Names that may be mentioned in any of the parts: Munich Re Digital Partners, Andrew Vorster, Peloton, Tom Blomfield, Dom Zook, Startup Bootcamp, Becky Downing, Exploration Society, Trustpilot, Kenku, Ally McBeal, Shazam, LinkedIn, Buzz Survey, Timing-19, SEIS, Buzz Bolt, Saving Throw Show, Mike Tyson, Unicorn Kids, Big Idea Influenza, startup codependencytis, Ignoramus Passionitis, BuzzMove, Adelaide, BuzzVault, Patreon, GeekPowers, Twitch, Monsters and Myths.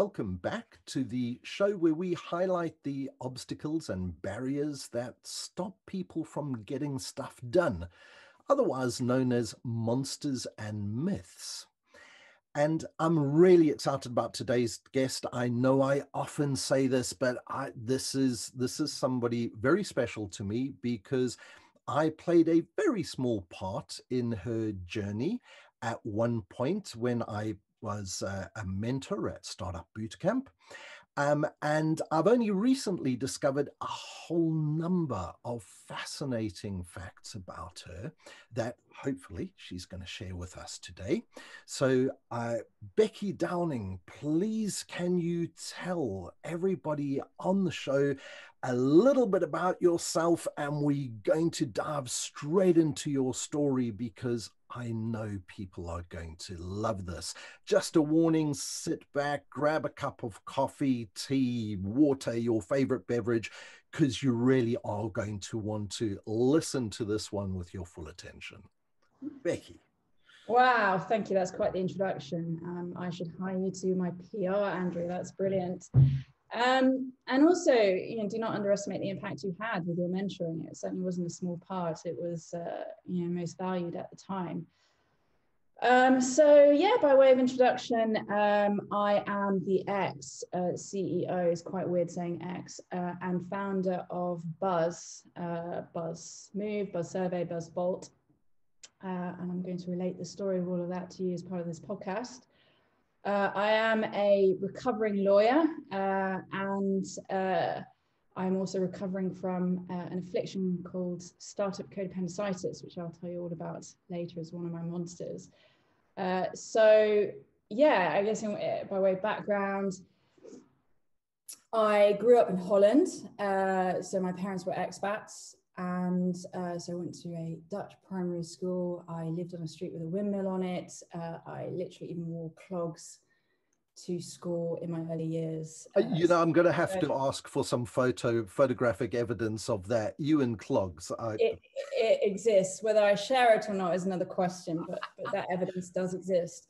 Welcome back to the show where we highlight the obstacles and barriers that stop people from getting stuff done, otherwise known as monsters and myths. And I'm really excited about today's guest. I know I often say this, but this is somebody very special to me because I played a very small part in her journey at one point when I was a mentor at Startup Bootcamp. And I've only recently discovered a whole number of fascinating facts about her that hopefully she's going to share with us today. So Becky Downing, please can you tell everybody on the show a little bit about yourself, and we're going to dive straight into your story because I know people are going to love this. Just a warning, sit back, grab a cup of coffee, tea, water, your favorite beverage, because you really are going to want to listen to this one with your full attention. Becky. Wow, thank you. That's quite the introduction. I should hire you to my PR, Andrew. That's brilliant. And also, do not underestimate the impact you had with your mentoring. It certainly wasn't a small part. It was, most valued at the time. So yeah, by way of introduction, I am the ex-CEO, it's quite weird saying ex, and founder of Buzz, BuzzMove, Buzz Survey, Buzz Bolt. And I'm going to relate the story of all of that to you as part of this podcast. I am a recovering lawyer, and I'm also recovering from an affliction called startup codependencytis, which I'll tell you all about later as one of my monsters. So yeah, I guess by way of background, I grew up in Holland. So my parents were expats, and so I went to a Dutch primary school. I lived on a street with a windmill on it. I literally even wore clogs to school in my early years. I'm going to have to ask for some photographic evidence of that. You and clogs. It exists. Whether I share it or not is another question, but that evidence does exist.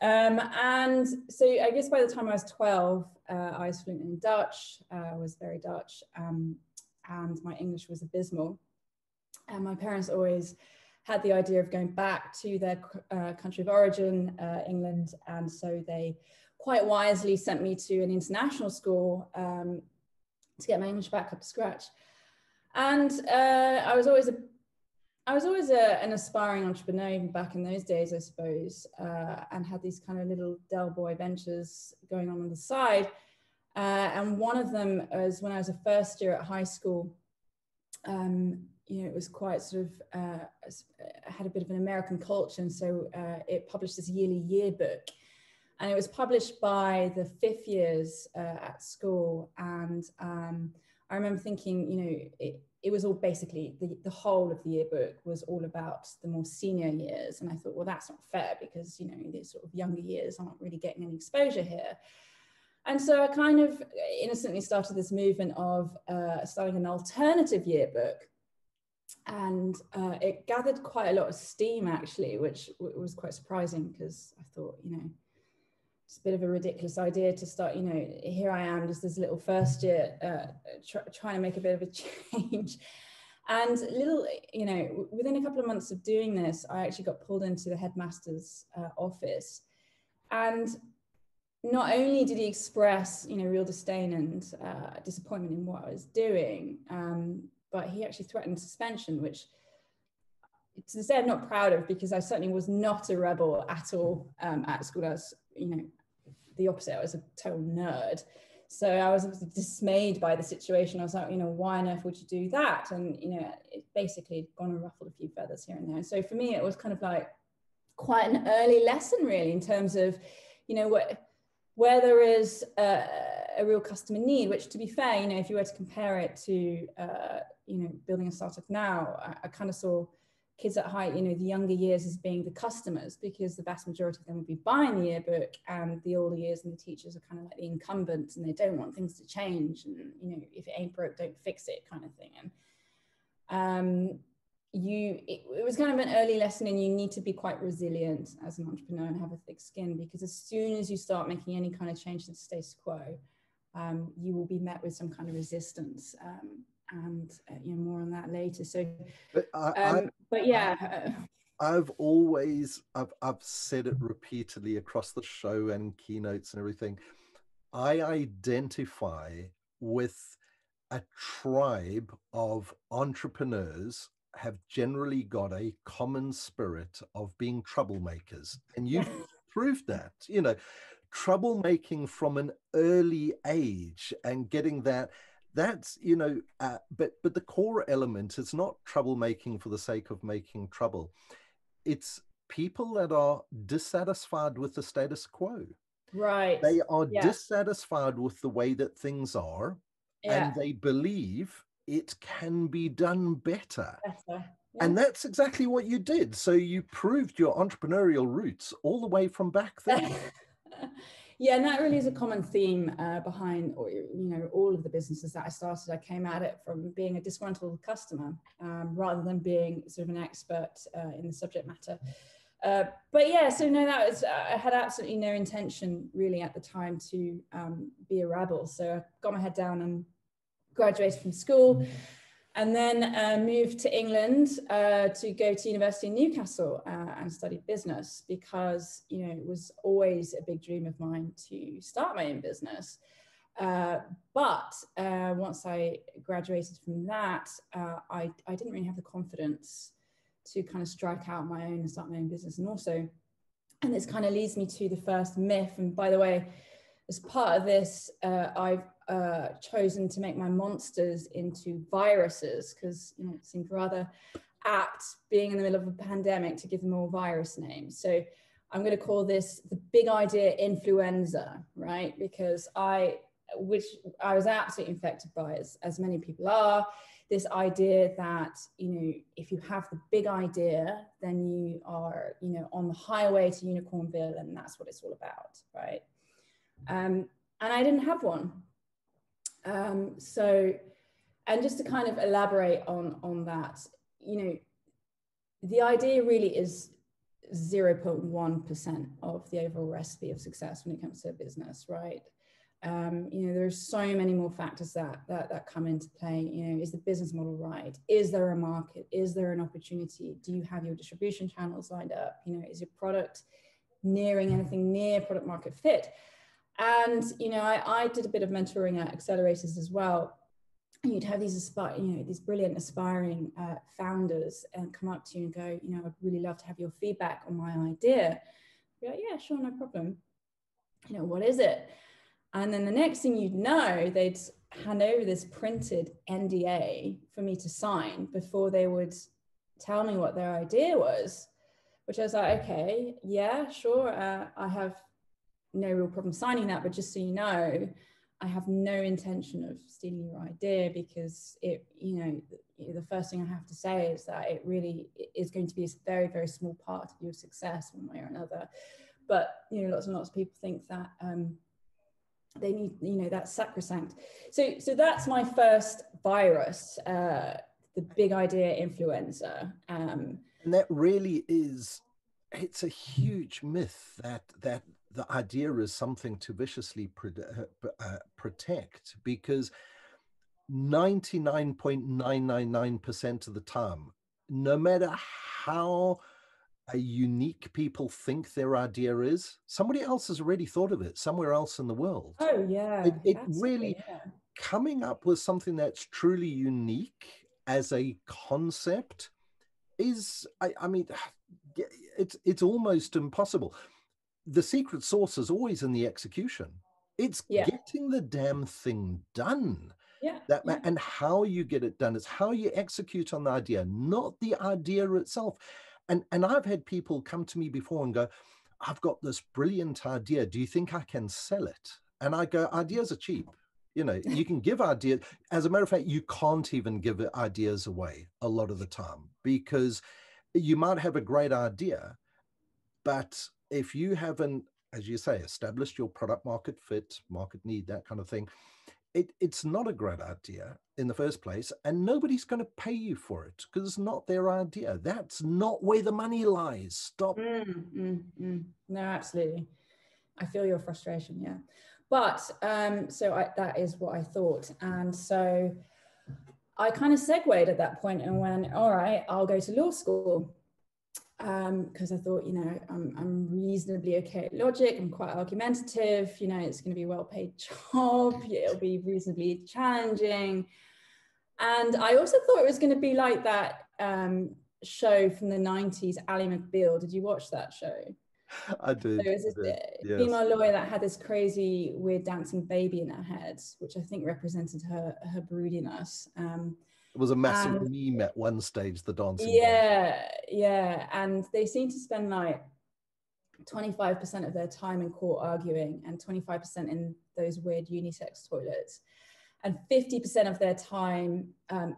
And so I guess by the time I was 12, I was fluent in Dutch. I was very Dutch. And my English was abysmal. And my parents always had the idea of going back to their country of origin, England. And so they quite wisely sent me to an international school to get my English back up to scratch. And I was always an aspiring entrepreneur, even back in those days, I suppose, and had these kind of little Del Boy ventures going on the side. And one of them was when I was a first year at high school. It was quite sort of, had a bit of an American culture. And so it published this yearly yearbook, and it was published by the fifth years at school. And I remember thinking, it was all basically, the whole of the yearbook was all about the more senior years. And I thought, well, that's not fair because, these sort of younger years aren't really getting any exposure here. And so I kind of innocently started this movement of starting an alternative yearbook. And it gathered quite a lot of steam, actually, which was quite surprising because I thought, it's a bit of a ridiculous idea to start, here I am, just this little first year trying to make a bit of a change. And within a couple of months of doing this, I actually got pulled into the headmaster's office. And not only did he express, real disdain and disappointment in what I was doing, but he actually threatened suspension, which to say I'm not proud of, because I certainly was not a rebel at all at school. I was, the opposite. I was a total nerd. So I was dismayed by the situation. I was like, why on earth would you do that? And, it basically had gone and ruffled a few feathers here and there. So for me, it was kind of like quite an early lesson, really, in terms of, where there is a real customer need, which to be fair, if you were to compare it to, building a startup now, I kind of saw kids at height, the younger years as being the customers, because the vast majority of them would be buying the yearbook, and the older years and the teachers are kind of like the incumbents, and they don't want things to change. And, if it ain't broke, don't fix it kind of thing. And it was kind of an early lesson, and you need to be quite resilient as an entrepreneur and have a thick skin, because as soon as you start making any kind of change to the status quo, you will be met with some kind of resistance. And more on that later. So, but yeah. I've said it repeatedly across the show and keynotes and everything. I identify with a tribe of entrepreneurs have generally got a common spirit of being troublemakers. And you've proved that, you know, troublemaking from an early age and getting that. That's, you know, but the core element is not troublemaking for the sake of making trouble. It's people that are dissatisfied with the status quo. Right. They are dissatisfied with the way that things are, and they believe it can be done better. And that's exactly what you did. So you proved your entrepreneurial roots all the way from back then. Yeah, and that really is a common theme behind, you know, all of the businesses that I started. I came at it from being a disgruntled customer rather than being sort of an expert in the subject matter. But yeah, so no, that was, I had absolutely no intention really at the time to be a rebel. So I got my head down and graduated from school, and then moved to England to go to university in Newcastle and study business, because, you know, it was always a big dream of mine to start my own business. But once I graduated from that, I didn't really have the confidence to kind of strike out my own and start my own business. And also, and this kind of leads me to the first myth. And by the way, as part of this, I've chosen to make my monsters into viruses, because, you know, it seemed rather apt, being in the middle of a pandemic, to give them all virus names. So I'm going to call this the big idea influenza, right? Because I was absolutely infected by, as many people are, this idea that, you know, if you have the big idea, then you are, you know, on the highway to Unicornville, and that's what it's all about, right? And I didn't have one. So, and just to kind of elaborate on that, you know, the idea really is 0.1% of the overall recipe of success when it comes to a business, right? You know, there are so many more factors that come into play. You know, is the business model right? Is there a market? Is there an opportunity? Do you have your distribution channels lined up? You know, is your product nearing anything near product market fit? And, you know, I did a bit of mentoring at accelerators as well. And you'd have these brilliant aspiring founders and come up to you and go, you know, I'd really love to have your feedback on my idea. You're like, yeah, sure, no problem. You know, what is it? And then the next thing you'd know, they'd hand over this printed NDA for me to sign before they would tell me what their idea was, which I was like, okay, yeah, sure, I have no real problem signing that, but just so you know, I have no intention of stealing your idea, because it, you know, the first thing I have to say is that it really is going to be a very, very small part of your success one way or another. But, you know, lots and lots of people think that they need, you know, that's sacrosanct. So that's my first virus, the big idea influenza. And that really is, it's a huge myth that the idea is something to viciously protect, because 99.999% of the time, no matter how unique people think their idea is, somebody else has already thought of it somewhere else in the world. Oh, yeah. It really, coming up with something that's truly unique as a concept is, I mean, it's almost impossible. The secret sauce is always in the execution. It's getting the damn thing done. Yeah, and how you get it done is how you execute on the idea, not the idea itself. And I've had people come to me before and go, I've got this brilliant idea. Do you think I can sell it? And I go, ideas are cheap. You know, you can give ideas. As a matter of fact, you can't even give ideas away a lot of the time, because you might have a great idea, but if you haven't, as you say, established your product market fit, market need, that kind of thing, it's not a great idea in the first place, and nobody's going to pay you for it because it's not their idea. That's not where the money lies. Stop. No, absolutely. I feel your frustration, yeah. But that is what I thought. And so I kind of segued at that point and went, all right, I'll go to law school. Because I thought, I'm reasonably okay at logic, I'm quite argumentative, it's going to be a well-paid job, it'll be reasonably challenging. And I also thought it was going to be like that show from the 90s, Ally McBeal. Did you watch that show? I did. So there was this female lawyer that had this crazy, weird dancing baby in her head, which I think represented her broodiness. It was a massive meme at one stage, the dancing. Yeah. And they seem to spend like 25% of their time in court arguing and 25% in those weird unisex toilets and 50% of their time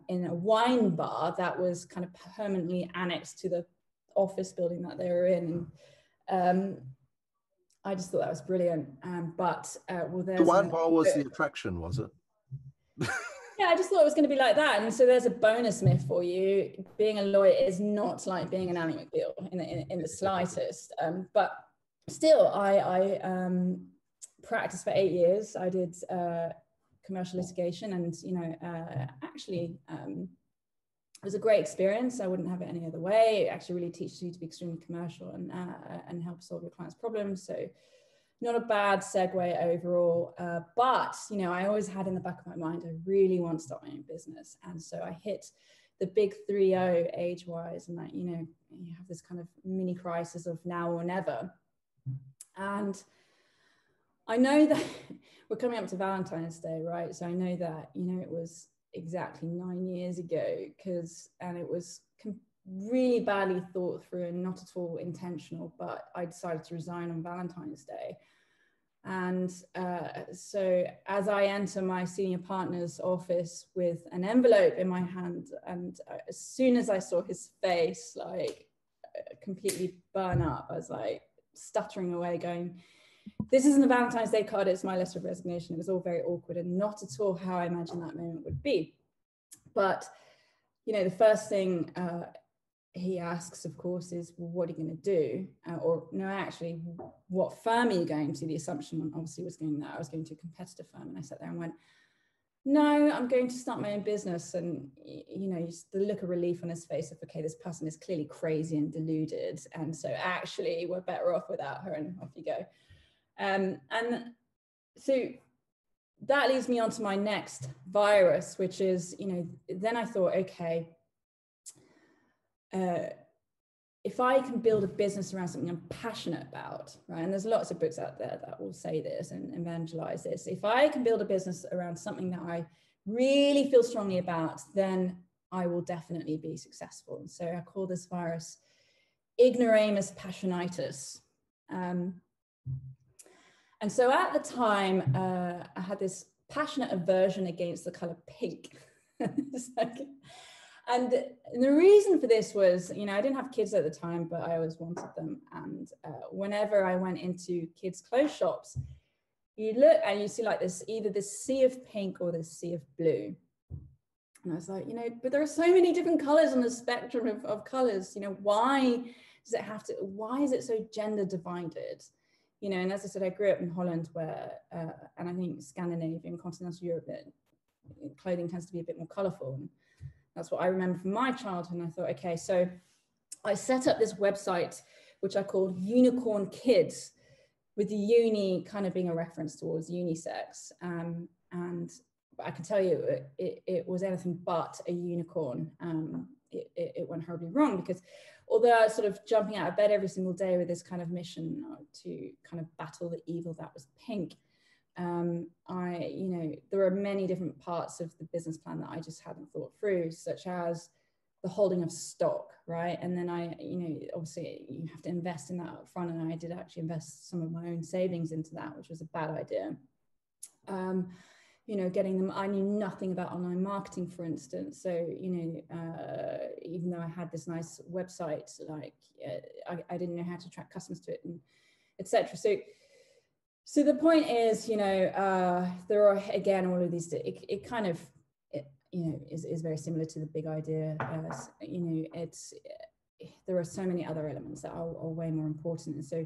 in a wine bar that was kind of permanently annexed to the office building that they were in. I just thought that was brilliant. The wine bar was the attraction, was it? Yeah, I just thought it was going to be like that. And so there's a bonus myth for you. Being a lawyer is not like being an Ally McBeal in the slightest. But still, I practiced for 8 years. I did commercial litigation and, it was a great experience. I wouldn't have it any other way. It actually really teaches you to be extremely commercial and help solve your clients' problems. So not a bad segue overall, but I always had in the back of my mind, I really want to start my own business. And so I hit the big 3-0 age-wise, and that you have this kind of mini crisis of now or never. And I know that we're coming up to Valentine's Day, right? So I know that it was exactly 9 years ago, and it was really badly thought through and not at all intentional, but I decided to resign on Valentine's Day. And so as I enter my senior partner's office with an envelope in my hand, and as soon as I saw his face, like completely burn up, I was like stuttering away going, this isn't a Valentine's Day card, it's my letter of resignation. It was all very awkward and not at all how I imagined that moment would be. But, the first thing he asks, of course, is, well, what are you going to do? What firm are you going to? The assumption obviously was going that I was going to a competitor firm. And I sat there and went, no, I'm going to start my own business. And, the look of relief on his face of, okay, this person is clearly crazy and deluded. And so actually we're better off without her, and off you go. And so that leads me on to my next virus, which is, then I thought, okay, if I can build a business around something I'm passionate about, right? And there's lots of books out there that will say this and evangelize this. If I can build a business around something that I really feel strongly about, then I will definitely be successful. And so I call this virus ignoramus passionitis. And so at the time, I had this passionate aversion against the color pink. And the reason for this was, I didn't have kids at the time, but I always wanted them. And whenever I went into kids' clothes shops, you look and you see like this, either this sea of pink or this sea of blue. And I was like, but there are so many different colors on the spectrum of colors. Why is it so gender divided? And as I said, I grew up in Holland where, and I think Scandinavia and continental Europe, clothing tends to be a bit more colorful. And that's what I remember from my childhood. And I thought, okay, so I set up this website, which I called Unicorn Kids, with the uni kind of being a reference towards unisex. And I can tell you it was anything but a unicorn. It went horribly wrong, because although I was sort of jumping out of bed every single day with this kind of mission to kind of battle the evil that was pink, there were many different parts of the business plan that I just hadn't thought through, such as the holding of stock, right? And then obviously you have to invest in that up front, and I did actually invest some of my own savings into that, which was a bad idea. I knew nothing about online marketing, for instance. So, even though I had this nice website, I didn't know how to attract customers to it, and etc. So So the point is, you know, there are, again, all of these, it you know, is very similar to the big idea. You know, there are so many other elements that are way more important. And so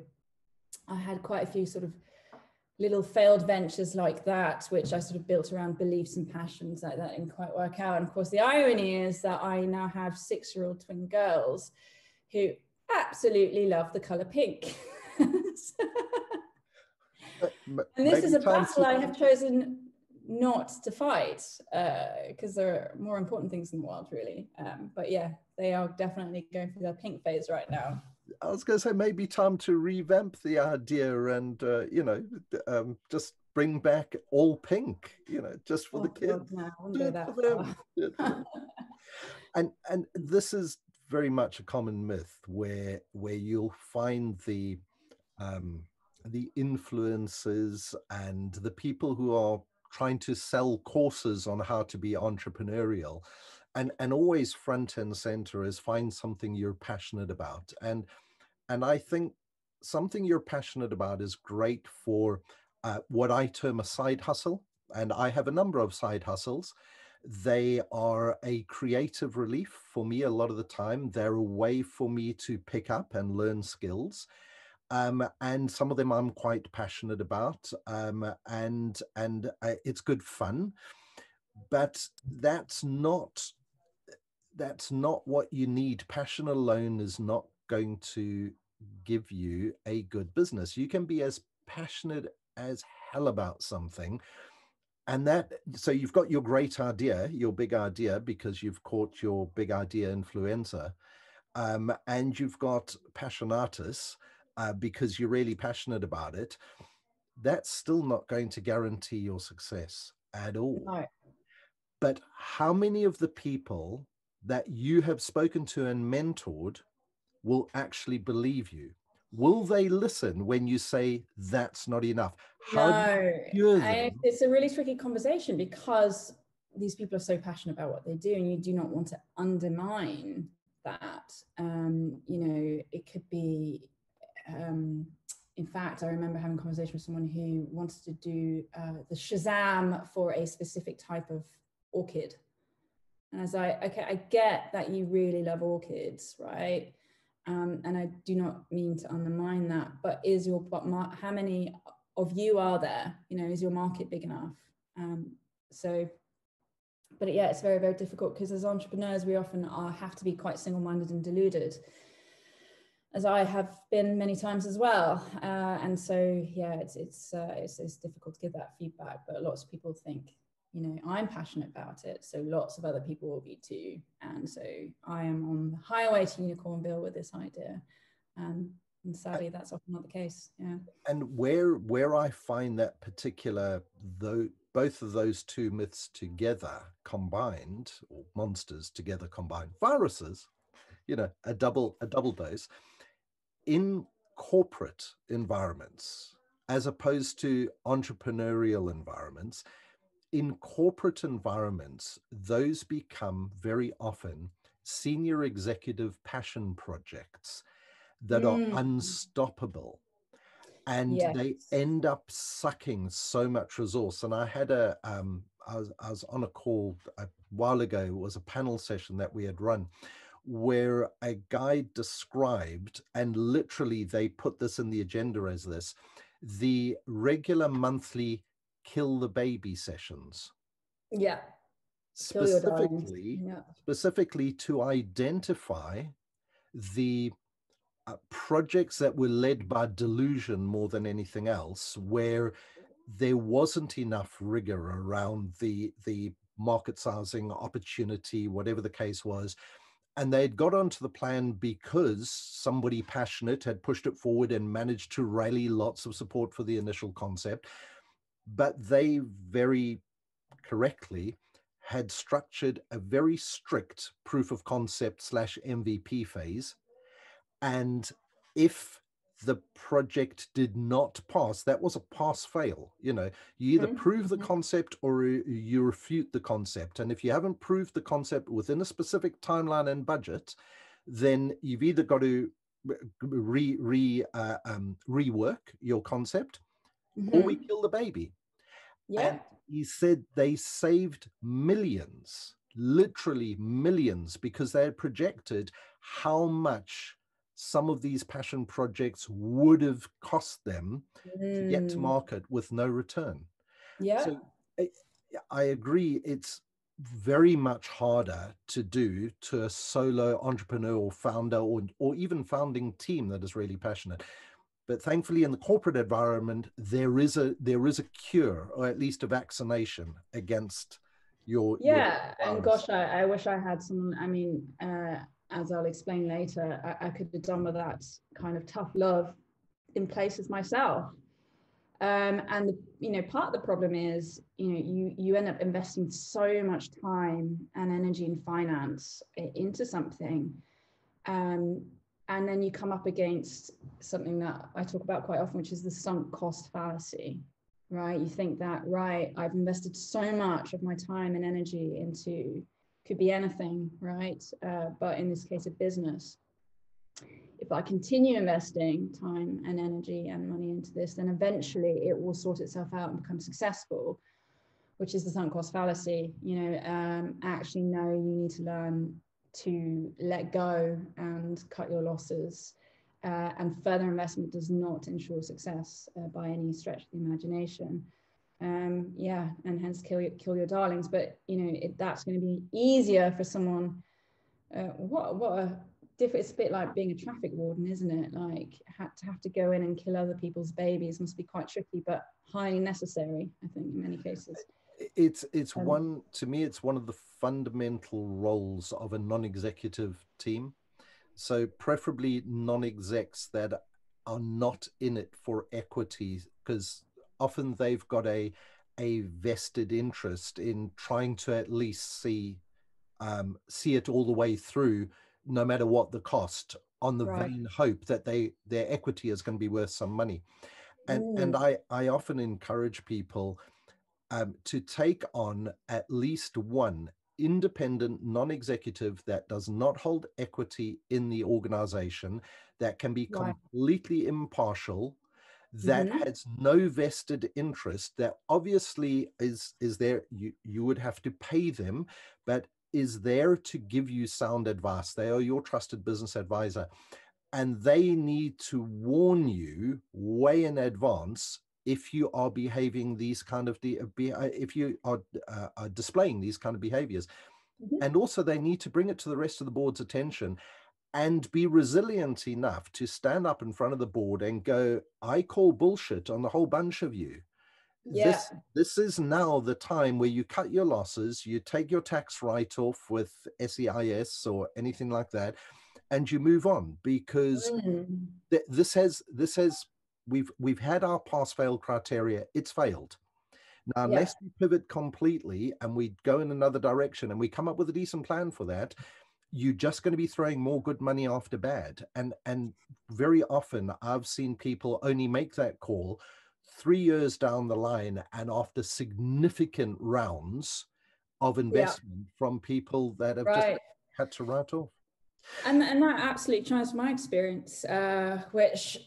I had quite a few sort of little failed ventures like that, which I sort of built around beliefs and passions like that didn't quite work out. And of course, the irony is that I now have 6-year-old twin girls who absolutely love the color pink. And this is a battle I have chosen not to fight because there are more important things in the world, really. But yeah, they are definitely going through their pink phase right now. I was going to say, maybe time to revamp the idea and, you know, just bring back all pink, you know, just for the kids. God, no, I wouldn't do that for them. And this is very much a common myth where you'll find the influencers and the people who are trying to sell courses on how to be entrepreneurial. And always front and center is find something you're passionate about. And I think something you're passionate about is great for what I term a side hustle. And I have a number of side hustles. They are a creative relief for me a lot of the time. They're a way for me to pick up and learn skills. And some of them I'm quite passionate about. And it's good fun. But that's not what you need. Passion alone is not going to give you a good business. You can be as passionate as hell about something. And so you've got your great idea, your big idea, because you've caught your big idea influencer. And you've got passionatus because you're really passionate about it. That's still not going to guarantee your success at all. No. But how many of the people that you have spoken to and mentored will actually believe you? Will they listen when you say that's not enough? It's a really tricky conversation because these people are so passionate about what they do, and you do not want to undermine that. You know, it could be, in fact, I remember having a conversation with someone who wanted to do the Shazam for a specific type of orchid. And I was like, okay, I get that you really love orchids, right? And I do not mean to undermine that, but how many of you are there? You know, is your market big enough? But yeah, it's very, very difficult because as entrepreneurs, we often have to be quite single-minded and deluded, as I have been many times as well. And so, yeah, it's difficult to give that feedback, but lots of people think, you know, I'm passionate about it, so lots of other people will be too. And so I am on the highway to Unicornville with this idea. And sadly, that's often not the case. Yeah. And where I find that particular, though, both of those two myths together combined, or monsters together combined, viruses, you know, a double dose, in corporate environments, as opposed to entrepreneurial environments. In corporate environments, those become very often senior executive passion projects that are unstoppable, and they end up sucking so much resource. And I had I was on a call a while ago. It was a panel session that we had run where a guy described, and literally they put this in the agenda as this, the regular monthly kill the baby sessions. Yeah. Specifically to identify the projects that were led by delusion more than anything else, where there wasn't enough rigor around the market sizing, opportunity, whatever the case was. And they'd got onto the plan because somebody passionate had pushed it forward and managed to rally lots of support for the initial concept. But they very correctly had structured a very strict proof of concept / MVP phase. And if the project did not pass, that was a pass fail. You know, you either prove the concept or you refute the concept. And if you haven't proved the concept within a specific timeline and budget, then you've either got to rework your concept, or we kill the baby. Yeah. And he said they saved millions, literally millions, because they had projected how much some of these passion projects would have cost them to get to market with no return. Yeah. So I agree, it's very much harder to do to a solo entrepreneur or founder or even founding team that is really passionate. But thankfully in the corporate environment, there is a cure, or at least a vaccination against your... Yeah, your and gosh, I wish I had someone, I mean, as I'll explain later, I could have done with that kind of tough love in places myself. And the, part of the problem is, you end up investing so much time and energy and finance into something, and then you come up against something that I talk about quite often, which is the sunk cost fallacy, right? You think that, right, I've invested so much of my time and energy into, could be anything, right? But in this case, a business. If I continue investing time and energy and money into this, then eventually it will sort itself out and become successful, which is the sunk cost fallacy. Actually, no, you need to learn to let go and cut your losses. And further investment does not ensure success by any stretch of the imagination. Yeah, and hence kill your darlings. But, that's going to be easier for someone. It's a bit like being a traffic warden, isn't it? Like, have to go in and kill other people's babies must be quite tricky, but highly necessary, I think, in many cases. It's one of the fundamental roles of a non-executive team. So preferably non-execs that are not in it for equity, because often they've got a vested interest in trying to at least see it all the way through, no matter what the cost, on the vain hope that their equity is going to be worth some money. And I often encourage people to take on at least one independent non-executive that does not hold equity in the organization, that can be completely impartial, that has no vested interest, that obviously is there, you would have to pay them, but is there to give you sound advice. They are your trusted business advisor, and they need to warn you way in advance if you are behaving these kind of displaying these kind of behaviors. And also they need to bring it to the rest of the board's attention and be resilient enough to stand up in front of the board and go, I call bullshit on the whole bunch of you. Yeah. This is now the time where you cut your losses, you take your tax write-off with SEIS or anything like that, and you move on, because we've had our pass-fail criteria, it's failed. Now, unless we pivot completely and we go in another direction and we come up with a decent plan for that, you're just going to be throwing more good money after bad. And very often I've seen people only make that call 3 years down the line, and after significant rounds of investment from people that have just had to write off. And that absolutely changed my experience, which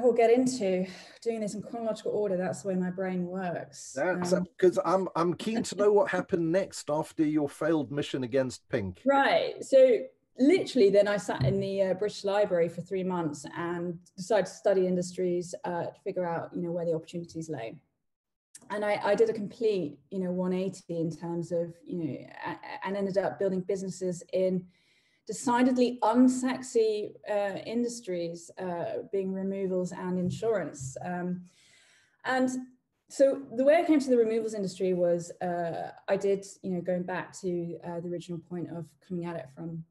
we'll get into. Doing this in chronological order, that's the way my brain works. That's because I'm keen to know what happened next after your failed mission against Pink. Right. So literally, then I sat in the British Library for 3 months and decided to study industries to figure out, where the opportunities lay. And I did a complete, 180 in terms of, and ended up building businesses in decidedly unsexy industries, being removals and insurance. And so the way I came to the removals industry was I did, going back to the original point of coming at it from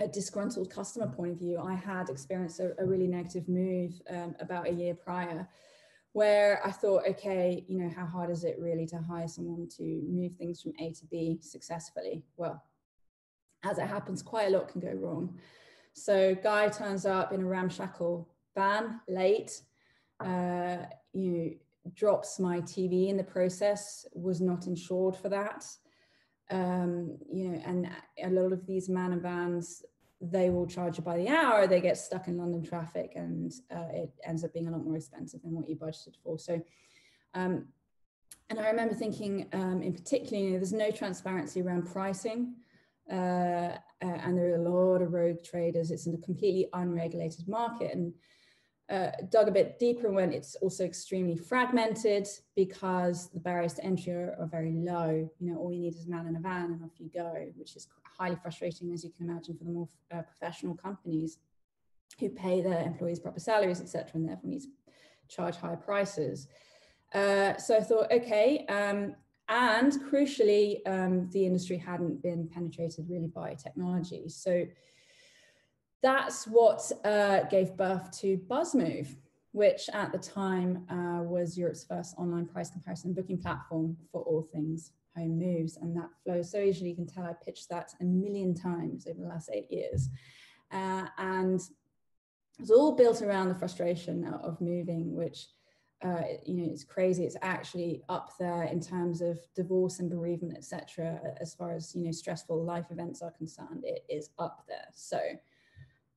a disgruntled customer point of view, I had experienced a really negative move about a year prior, where I thought, okay, how hard is it really to hire someone to move things from A to B successfully? Well, as it happens, quite a lot can go wrong. So guy turns up in a ramshackle van late, drops my TV in the process, was not insured for that. And a lot of these man and vans, they will charge you by the hour, they get stuck in London traffic, and it ends up being a lot more expensive than what you budgeted for. So, and I remember thinking in particular, you know, there's no transparency around pricing, and there are a lot of rogue traders. It's in a completely unregulated market, and dug a bit deeper when it's also extremely fragmented because the barriers to entry are very low. You know, all you need is a man in a van and off you go, which is highly frustrating, as you can imagine, for the more professional companies who pay their employees proper salaries, etc., and therefore need to charge higher prices. So I thought, okay, and crucially, the industry hadn't been penetrated really by technology. So that's what gave birth to BuzzMove, which at the time was Europe's first online price comparison and booking platform for all things home moves. And that flows so easily. You can tell I pitched that 1 million times over the last 8 years. And it was all built around the frustration of moving, which, you know, it's crazy. It's actually up there in terms of divorce and bereavement, etc. As far as, you know, stressful life events are concerned, it is up there. So,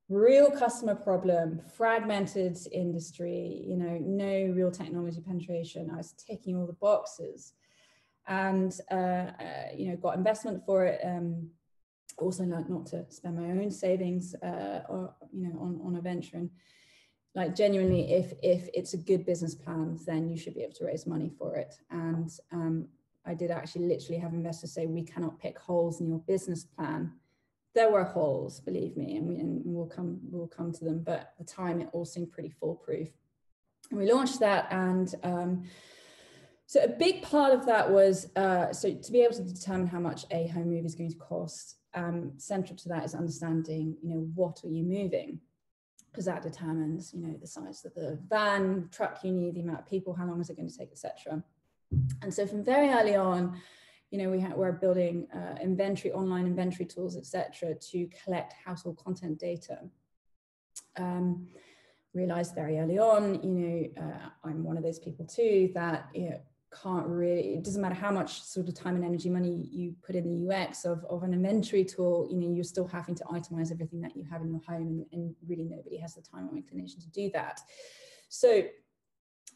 real customer problem, fragmented industry, you know, no real technology penetration. I was ticking all the boxes, and you know, got investment for it. Also learned not to spend my own savings, or, you know, on a venture. And like genuinely, if it's a good business plan, then you should be able to raise money for it. And I did actually literally have investors say, "We cannot pick holes in your business plan." There were holes, believe me, and we'll come to them, but at the time it all seemed pretty foolproof. And we launched that, and so a big part of that was, so to be able to determine how much a home move is going to cost, central to that is understanding, you know, what are you moving? Because that determines, you know, the size of the van, truck you need, the amount of people, how long is it going to take, etc. And so from very early on, you know, we're building inventory, online inventory tools, etc., to collect household content data. Realized very early on, you know, I'm one of those people too that, you know, can't really, it doesn't matter how much sort of time and energy money you put in the UX of an inventory tool, you know, you're still having to itemize everything that you have in your home, and really nobody has the time or inclination to do that. So,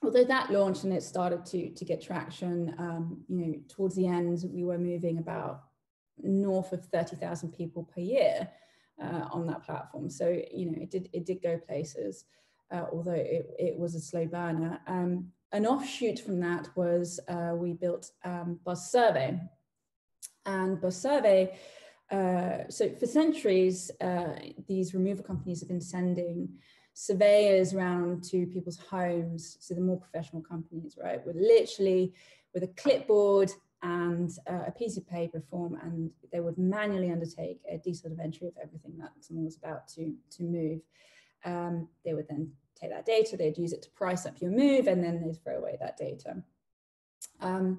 although that launched and it started to get traction, you know, towards the end, we were moving about north of 30,000 people per year on that platform. So, you know, it did go places, although it was a slow burner. An offshoot from that was we built Buzz Survey. And Buzz Survey, so for centuries, these removal companies have been sending surveyors round to people's homes, so the more professional companies, right, were literally with a clipboard and a piece of paper form, and they would manually undertake a detailed inventory of everything that someone was about to move. They would then take that data, they'd use it to price up your move, and then they'd throw away that data. And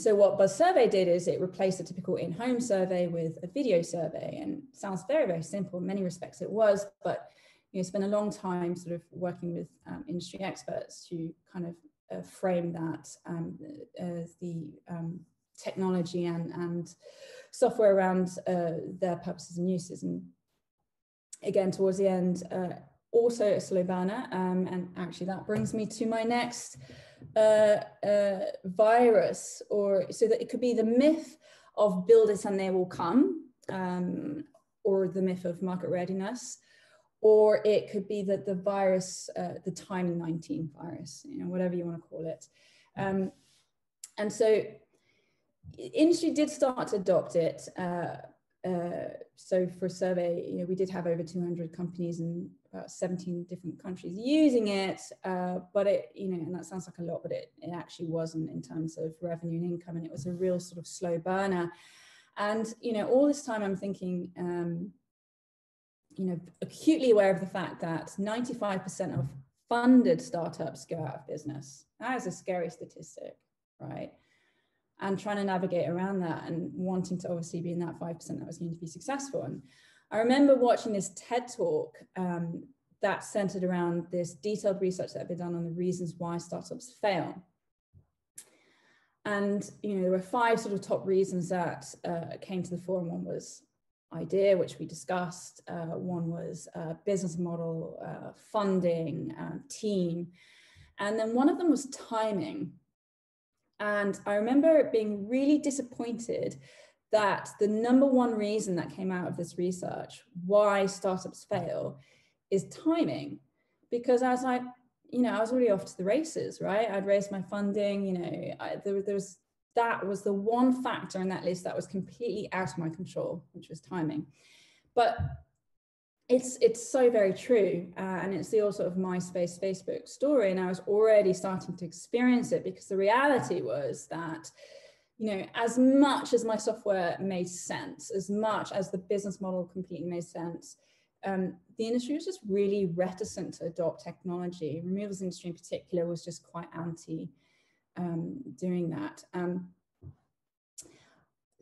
so what Buzz Survey did is it replaced the typical in-home survey with a video survey, and it sounds very, very simple. In many respects it was, but you know, spent a long time sort of working with industry experts to kind of frame that as the technology and software around their purposes and uses. And again, towards the end, also a slow burner. And actually that brings me to my next virus, or so that it could be the myth of build it and they will come, or the myth of market readiness. Or it could be that the virus, the timing 19 virus, you know, whatever you want to call it. And so industry did start to adopt it. So for a survey, you know, we did have over 200 companies in about 17 different countries using it, but it, you know, and that sounds like a lot, but it actually wasn't in terms of revenue and income, and it was a real sort of slow burner. And, you know, all this time I'm thinking, you know, acutely aware of the fact that 95% of funded startups go out of business. That is a scary statistic, right? And trying to navigate around that and wanting to obviously be in that 5% that was going to be successful. And I remember watching this TED talk that centered around this detailed research that had been done on the reasons why startups fail. And, you know, there were 5 sort of top reasons that came to the fore. One was idea, which we discussed. One was business model, funding, team. And then one of them was timing. And I remember being really disappointed that the number one reason that came out of this research, why startups fail, is timing. Because I was like, you know, I was already off to the races, right? I'd raised my funding, you know, that was the one factor in that list that was completely out of my control, which was timing. But it's so very true. And it's the old sort of MySpace, Facebook story. And I was already starting to experience it, because the reality was that, you know, as much as my software made sense, as much as the business model completely made sense, the industry was just really reticent to adopt technology. Renewables industry in particular was just quite anti doing that.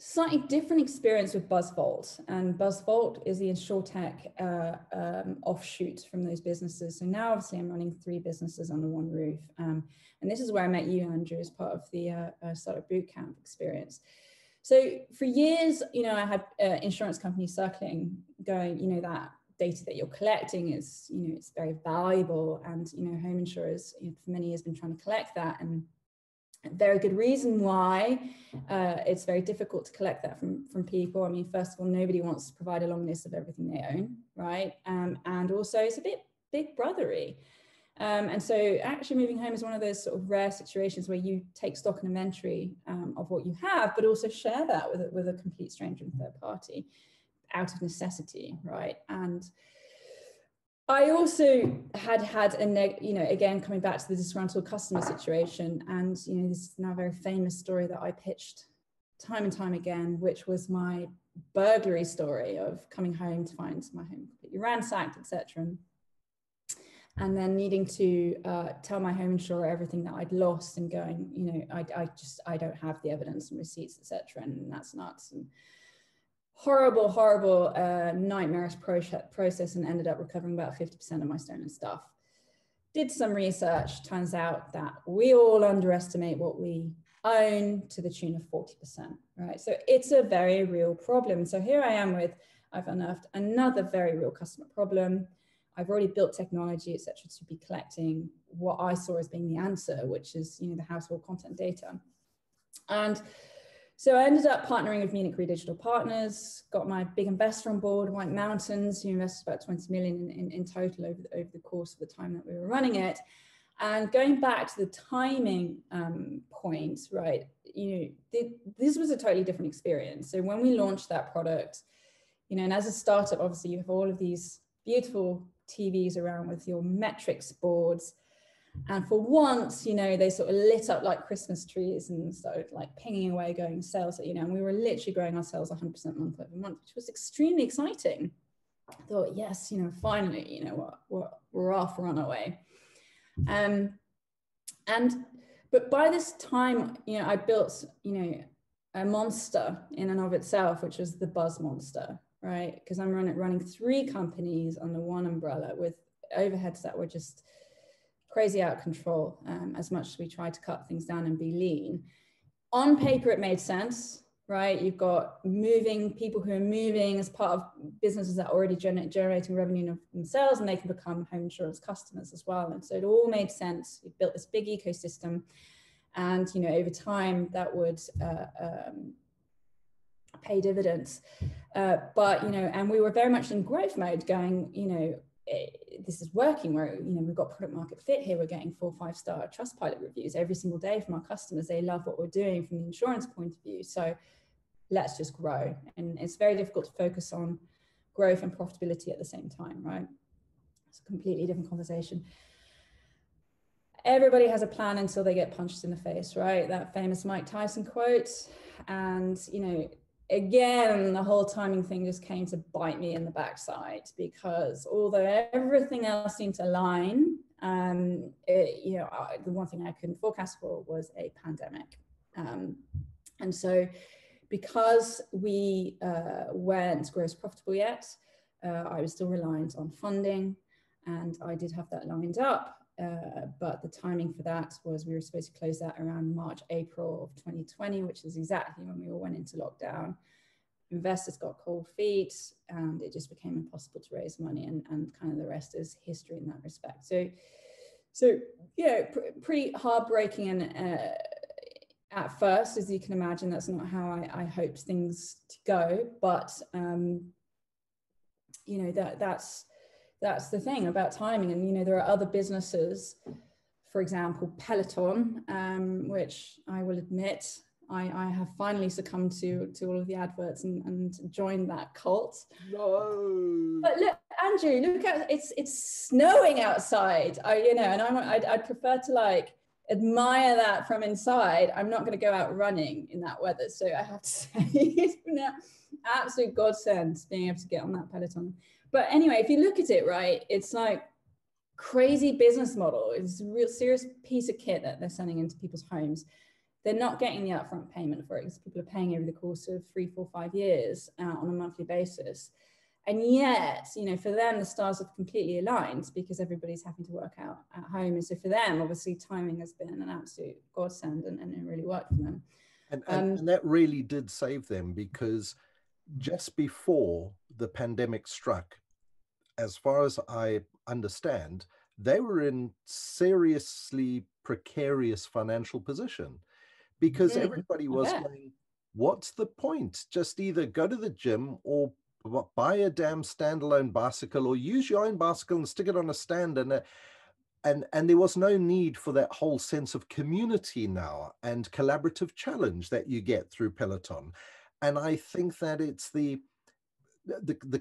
Slightly different experience with BuzzVault, and BuzzVault is the InsurTech offshoot from those businesses. So now obviously I'm running three businesses under one roof. And this is where I met you, Andrew, as part of the Startup Bootcamp experience. So for years, you know, I had insurance companies circling, going, you know, that data that you're collecting is, you know, it's very valuable. And, you know, home insurers, you know, for many years been trying to collect that, and a very good reason why it's very difficult to collect that from people. I mean, first of all, nobody wants to provide a long list of everything they own, right? And also it's a bit big brothery. And so actually moving home is one of those sort of rare situations where you take stock and inventory of what you have, but also share that with a complete stranger and third party, out of necessity, right? And I also had a you know, again, coming back to the disgruntled customer situation, and you know, this is now a very famous story that I pitched time and time again, which was my burglary story of coming home to find my home completely ransacked, etc., and then needing to tell my home insurer everything that I'd lost, and going, you know, I don't have the evidence and receipts, etc., and that's nuts. And, horrible, nightmarish process, and ended up recovering about 50% of my stolen stuff. Did some research, turns out that we all underestimate what we own to the tune of 40%, right? So it's a very real problem. So here I am with, I've unearthed another very real customer problem. I've already built technology, et cetera, to be collecting what I saw as being the answer, which is, you know, the household content data. And so I ended up partnering with Munich Re Digital Partners, got my big investor on board, White Mountains, who invested about 20 million in total over the course of the time that we were running it. And going back to the timing point, right, you know, this was a totally different experience. So when we launched that product, you know, and as a startup, obviously you have all of these beautiful TVs around with your metrics boards. And for once, you know, they sort of lit up like Christmas trees and started like pinging away, going sales, you know, and we were literally growing our sales 100% month over month, which was extremely exciting. I thought, yes, you know, finally, you know, we're off, we're on our way. But by this time, you know, I built, you know, a monster in and of itself, which was the Buzz monster, right? Because I'm running three companies under one umbrella with overheads that were just crazy out of control, as much as we tried to cut things down and be lean. On paper, it made sense, right? You've got moving people who are moving as part of businesses that are already generating revenue themselves, and they can become home insurance customers as well. And so it all made sense. We built this big ecosystem, and you know, over time that would pay dividends. But you know, and we were very much in growth mode, going, you know, this is working, where, you know, we've got product market fit here. We're getting 4-5-star Trustpilot reviews every single day from our customers. They love what we're doing from the insurance point of view. So let's just grow. And it's very difficult to focus on growth and profitability at the same time, right? It's a completely different conversation. Everybody has a plan until they get punched in the face, right? That famous Mike Tyson quote. And, you know, again, the whole timing thing just came to bite me in the backside, because although everything else seemed to align, you know, the one thing I couldn't forecast for was a pandemic. And so because we weren't gross profitable yet, I was still reliant on funding, and I did have that lined up. But the timing for that was we were supposed to close that around March, April of 2020, which is exactly when we all went into lockdown. investors got cold feet and it just became impossible to raise money, and kind of the rest is history in that respect. So yeah, pretty heartbreaking, and at first, as you can imagine, that's not how I hoped things to go. But you know, that's the thing about timing. And you know, there are other businesses, for example, Peloton, which I will admit I have finally succumbed to all of the adverts and joined that cult. No. But look, Andrew, look out! It's snowing outside. You know, and I'd prefer to like admire that from inside. I'm not going to go out running in that weather. So I have to say, it's been an absolute godsend being able to get on that Peloton. But anyway, if you look at it, right, it's like crazy business model. It's a real serious piece of kit that they're sending into people's homes. They're not getting the upfront payment for it because people are paying over the course of 3, 4, 5 years on a monthly basis. And yet, you know, for them, the stars have completely aligned because everybody's having to work out at home. And so for them, obviously, timing has been an absolute godsend, and it really worked for them. And that really did save them, because just before the pandemic struck, as far as I understand, they were in seriously precarious financial position because everybody was going, what's the point? Just either go to the gym or buy a damn standalone bicycle, or use your own bicycle and stick it on a stand. And there was no need for that whole sense of community now and collaborative challenge that you get through Peloton. And I think that it's the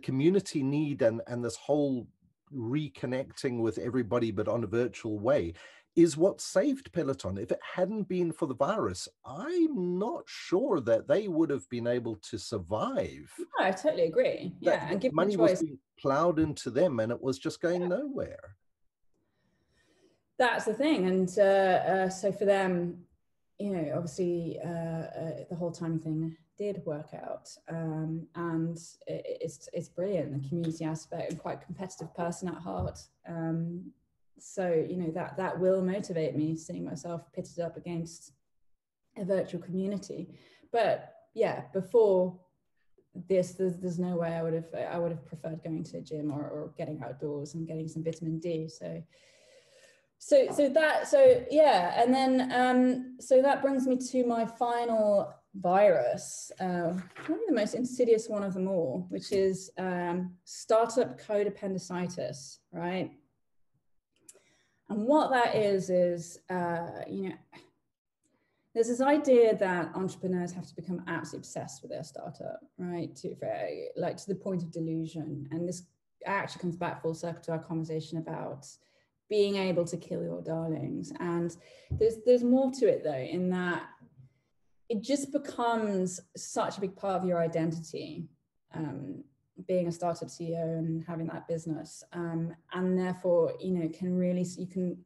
community need and this whole reconnecting with everybody, but on a virtual way, is what saved Peloton. If it hadn't been for the virus, I'm not sure that they would have been able to survive. No, I totally agree. Yeah, and give money was being plowed into them, and it was just going nowhere. That's the thing, and so for them, you know, obviously the whole timing thing did work out, and it's brilliant, the community aspect. I'm quite a competitive person at heart. So, you know, that will motivate me, seeing myself pitted up against a virtual community. But yeah, before this, there's no way I would have preferred going to a gym or getting outdoors and getting some vitamin D. So yeah. And then, so that brings me to my final virus, probably the most insidious one of them all, which is startup code appendicitis, right? And what that is you know, there's this idea that entrepreneurs have to become absolutely obsessed with their startup, right? To the point of delusion. And this actually comes back full circle to our conversation about being able to kill your darlings. And there's more to it though, in that it just becomes such a big part of your identity, being a startup CEO and having that business, and therefore, you know, you can,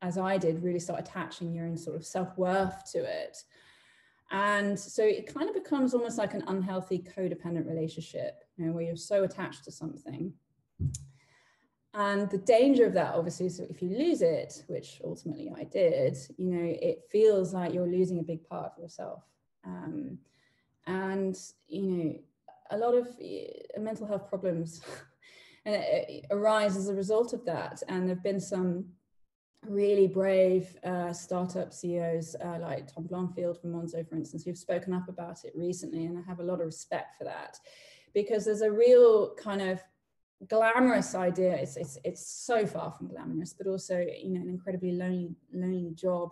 as I did, really start attaching your own sort of self-worth to it. And so it kind of becomes almost like an unhealthy codependent relationship, you know, where you're so attached to something. And the danger of that, obviously, so if you lose it, which ultimately I did, you know, it feels like you're losing a big part of yourself. And, you know, a lot of mental health problems arise as a result of that. And there have been some really brave startup CEOs like Tom Blomfield from Monzo, for instance, who've spoken up about it recently. And I have a lot of respect for that, because there's a real kind of glamorous idea. It's so far from glamorous, but also, you know, an incredibly lonely job.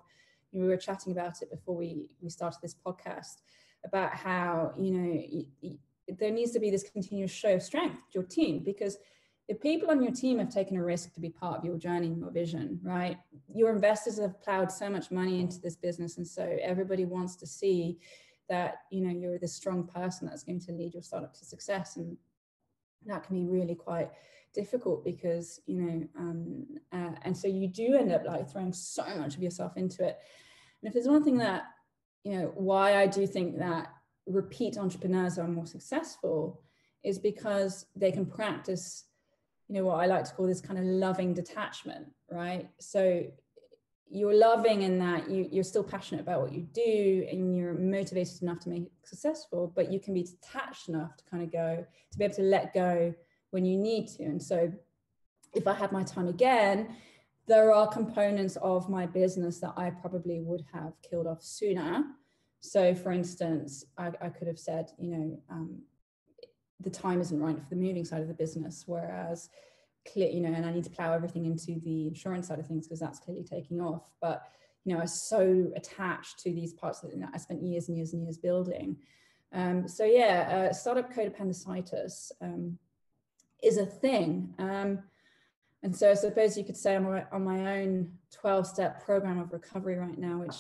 You know, we were chatting about it before we started this podcast about how, you know, there needs to be this continuous show of strength to your team, because the people on your team have taken a risk to be part of your journey and your vision, right? Your investors have plowed so much money into this business, and so everybody wants to see that, you know, you're this strong person that's going to lead your startup to success. And that can be really quite difficult, because, you know, and so you do end up like throwing so much of yourself into it. And if there's one thing that, you know, why I do think that repeat entrepreneurs are more successful, is because they can practice, you know, what I like to call this kind of loving detachment, right? So you're loving and that you're still passionate about what you do and you're motivated enough to make it successful, but you can be detached enough to kind of go, to be able to let go when you need to. And so if I had my time again, there are components of my business that I probably would have killed off sooner. So for instance, I could have said, you know, the time isn't right for the moving side of the business, whereas clear, you know, and I need to plow everything into the insurance side of things because that's clearly taking off. But, you know, I was so attached to these parts that, you know, I spent years and years and years building. So yeah, startup codependencytis is a thing. And so I suppose you could say I'm on my own 12-step program of recovery right now, which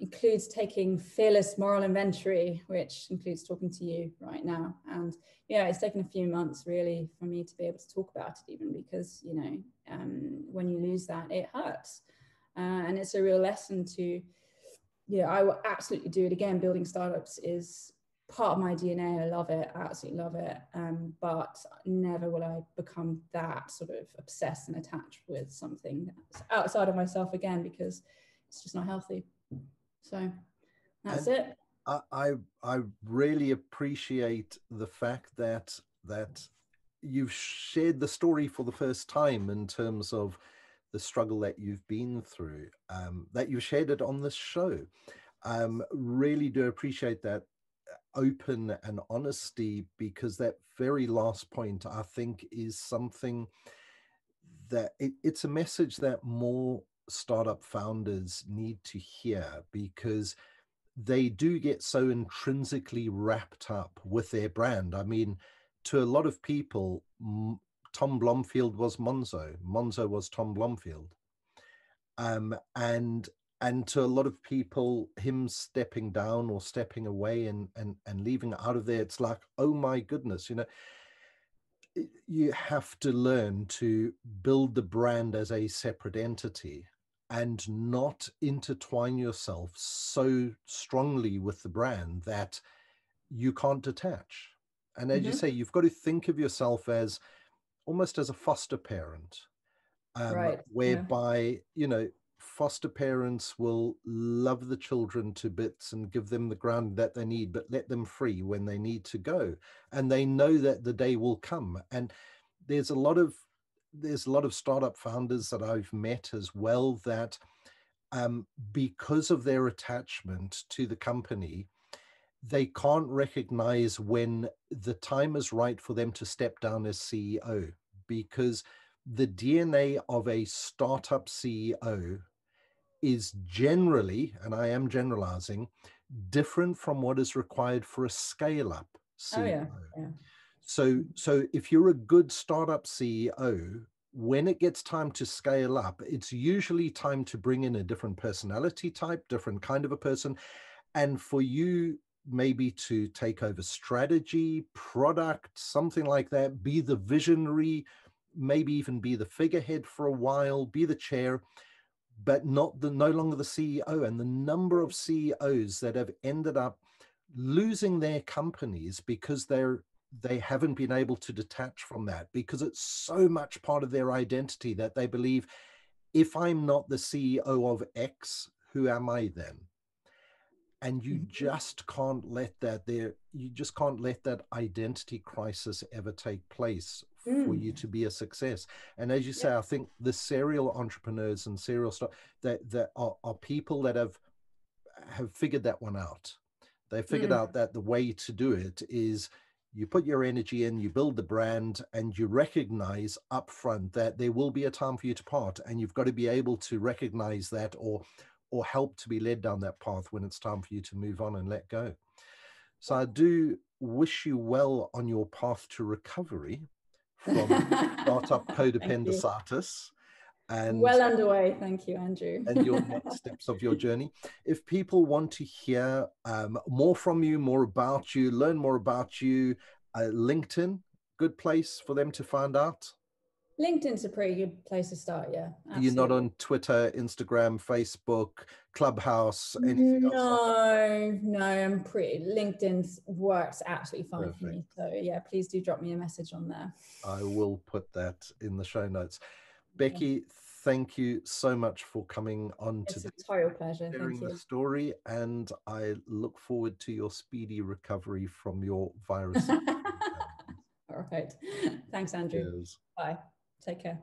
includes taking fearless moral inventory, which includes talking to you right now. And yeah, it's taken a few months really for me to be able to talk about it, even because, you know, when you lose that, it hurts. And it's a real lesson to, yeah, I will absolutely do it again. Building startups is part of my DNA. I love it, I absolutely love it. But never will I become that sort of obsessed and attached with something that's outside of myself again, because it's just not healthy. So that's and it. I really appreciate the fact that you've shared the story for the first time in terms of the struggle that you've been through, that you shared it on this show. Really do appreciate that open and honesty, because that very last point, I think, is something that it's a message that more startup founders need to hear, because they do get so intrinsically wrapped up with their brand. I mean, to a lot of people, Tom Blomfield was Monzo. Monzo was Tom Blomfield. And to a lot of people, him stepping down or stepping away and leaving out of there, it's like, oh my goodness, you know. You have to learn to build the brand as a separate entity and not intertwine yourself so strongly with the brand that you can't detach. And as you say, you've got to think of yourself as almost as a foster parent, whereby, you know, foster parents will love the children to bits and give them the ground that they need, but let them free when they need to go. And they know that the day will come. And there's a lot of startup founders that I've met as well that because of their attachment to the company, they can't recognize when the time is right for them to step down as CEO, because the DNA of a startup CEO is generally, and I am generalizing, different from what is required for a scale-up CEO. Oh, yeah. Yeah. So if you're a good startup CEO, when it gets time to scale up, it's usually time to bring in a different personality type, different kind of a person, and for you maybe to take over strategy, product, something like that, be the visionary, maybe even be the figurehead for a while, be the chair, but no longer the CEO. And the number of CEOs that have ended up losing their companies because they haven't been able to detach from that, because it's so much part of their identity that they believe, if I'm not the CEO of X, who am I then? And you just can't let that identity crisis ever take place for you to be a success. And as you say, I think the serial entrepreneurs and serial stuff that are people that have figured that one out. They figured out that the way to do it is you put your energy in, you build the brand, and you recognize upfront that there will be a time for you to part, and you've got to be able to recognize that or help to be led down that path when it's time for you to move on and let go. So I do wish you well on your path to recovery from startup codependencytis. And well underway. Thank you, Andrew. And your next steps of your journey. If people want to hear more from you, more about you, learn more about you, LinkedIn, good place for them to find out. LinkedIn's a pretty good place to start, yeah. Absolutely. You're not on Twitter, Instagram, Facebook, Clubhouse, anything else? No, I'm pretty. LinkedIn works absolutely fine for me. So yeah, please do drop me a message on there. I will put that in the show notes. Becky, thank you so much for coming on today. It's a total pleasure. Sharing the story, and I look forward to your speedy recovery from your virus. All right. Thanks, Andrew. Cheers. Bye. Take care.